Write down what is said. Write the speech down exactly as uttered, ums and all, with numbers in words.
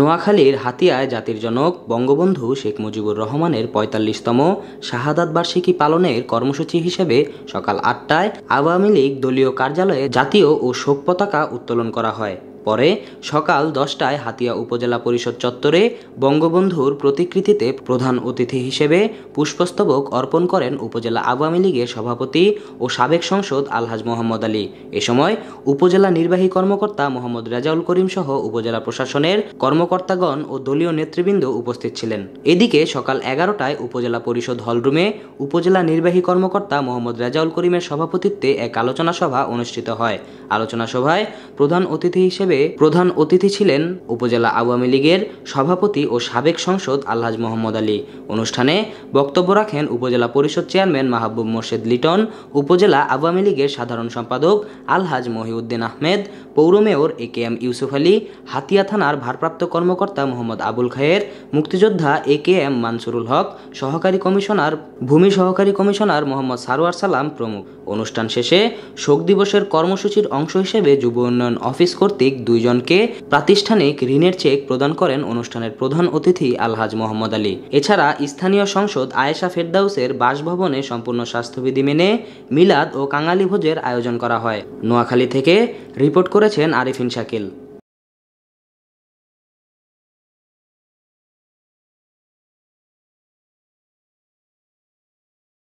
নোয়াখালীর হাতিয়ায় জাতির জনক বঙ্গবন্ধু শেখ মুজিবুর রহমানের পঁয়তাল্লিশতম শাহাদাত বার্ষিকী পালনের কর্মসূচি হিসেবে সকাল আটটায় আওয়ামী লীগ দলীয় কার্যালয়ে জাতীয় ও শোক পতাকা উত্তোলন করা হয়। পরে সকাল দশটায় হাতিয়া উপজেলা পরিষদ চত্বরে বঙ্গবন্ধুর প্রতিকৃতিতে প্রধান অতিথি হিসেবে পুষ্পস্তবক অর্পণ করেন উপজেলা আওয়ামী লীগের সভাপতি ও সাবেক সংসদ আলহাজ মোহাম্মদ আলী। এ সময় উপজেলা নির্বাহী কর্মকর্তা মোহাম্মদ রেজাউল করিম সহ উপজেলা প্রশাসনের কর্মকর্তাগণ ও দলীয় নেতৃবৃন্দ উপস্থিত ছিলেন। এদিকে সকাল এগারোটায় উপজেলা পরিষদ হলরুমে উপজেলা নির্বাহী কর্মকর্তা মোহাম্মদ রেজাউল করিমের সভাপতিত্বে এক আলোচনা সভা অনুষ্ঠিত হয়। আলোচনা সভায় প্রধান অতিথি হিসেবে প্রধান অতিথি ছিলেন উপজেলা আওয়ামী লীগের সভাপতি ও সাবেক সংসদ আলহাজ মোহাম্মদ আলী। অনুষ্ঠানে বক্তব্য রাখেন উপজেলা পরিষদ চেয়ারম্যান মহবুব মোর্শেদ লিটন, উপজেলা আওয়ামী লীগের সাধারণ সম্পাদক আলহাজ মুহিউদ্দীন আহমেদ, পৌর mayor A K M Yusuf Ali, Hatiya থানার ভারপ্রাপ্ত কর্মকর্তা মোহাম্মদ আবুল খায়ের, মুক্তিযোদ্ধা এ কে এম মনসুরুল হক, সহকারী কমিশনার ভূমি সহকারী কমিশনার মোহাম্মদ সরওয়ার সালাম প্রমুখ। অনুষ্ঠান শেষে শোক দিবসের কর্মসূচির অংশ হিসেবে যুব উন্নয়ন অফিস কর্তৃক দুইজনকে প্রাতিষ্ঠানিক ঋণের চেক প্রদান করেন অনুষ্ঠানের প্রধান অতিথি আলহাজ মোহাম্মদ আলী। এছাড়া স্থানীয় সংসদ আয়েশা ফেরদাউসের বাসভবনে সম্পূর্ণ স্বাস্থ্যবিধি মেনে মিলাদ ও কাঙালি ভোজের আয়োজন করা হয়। নোয়াখালী থেকে রিপোর্ট করেছেন আরিফিন শাকিল।